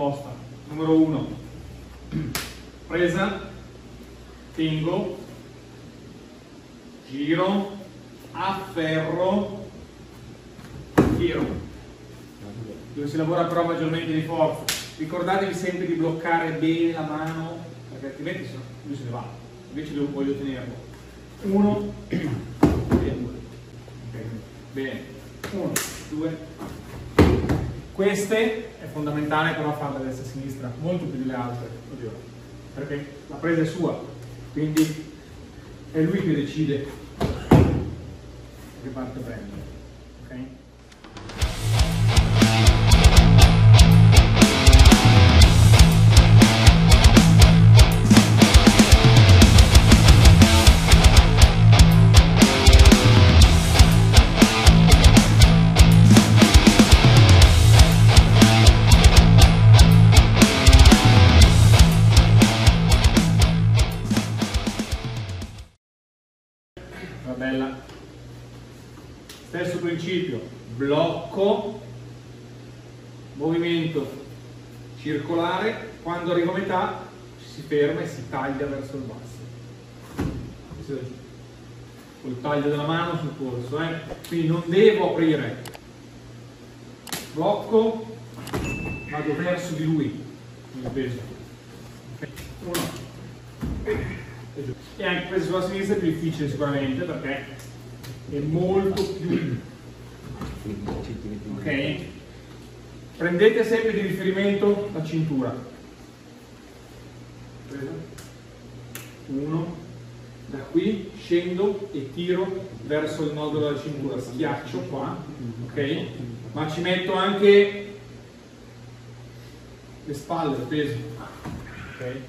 apposta. Numero 1, presa, tengo, giro, afferro, tiro, dove si lavora però maggiormente di forza. Ricordatevi sempre di bloccare bene la mano, perché altrimenti lui se ne va, invece io voglio tenerlo. 1 e 2, okay. Bene, 1, 2, queste è fondamentale però farla destra e sinistra, molto più delle altre, oddio, perché la presa è sua, quindi è lui che decide che parte prendere, ok? Bella. Stesso principio, blocco, movimento circolare, quando arrivo a metà ci si ferma e si taglia verso il basso, col taglio della mano sul polso, quindi non devo aprire, blocco, vado verso di lui il peso. Uno. E anche questa sulla sinistra è più difficile sicuramente, perché è molto più, ok? Prendete sempre di riferimento la cintura. 1, da qui scendo e tiro verso il nodo della cintura, schiaccio qua, ok? Ma ci metto anche le spalle, il peso, ok?